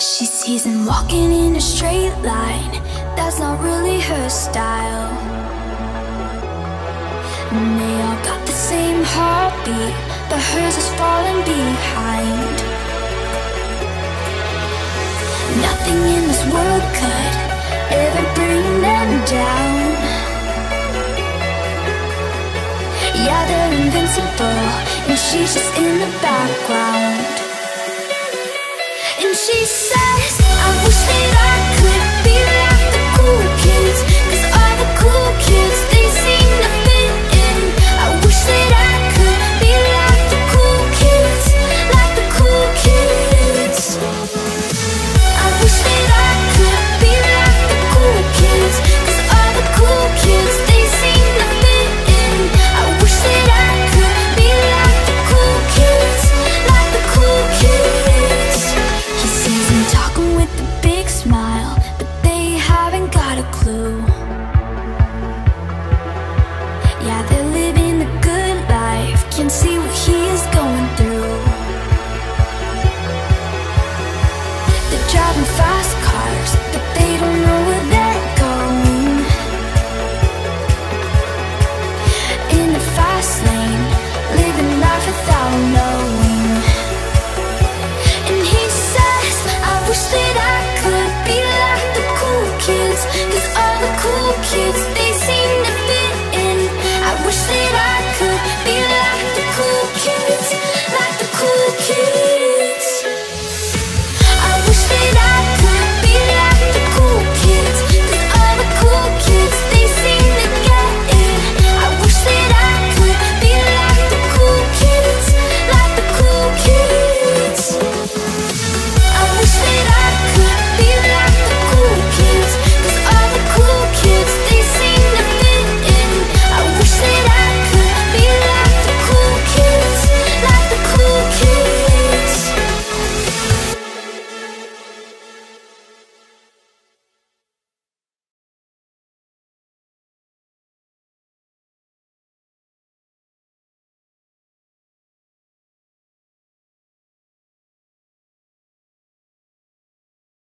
She sees him walking in a straight line. That's not really her style. And they all got the same heartbeat, but hers is falling behind. Nothing in this world could ever bring them down. Yeah, they're invincible, and she's just in the background. And she said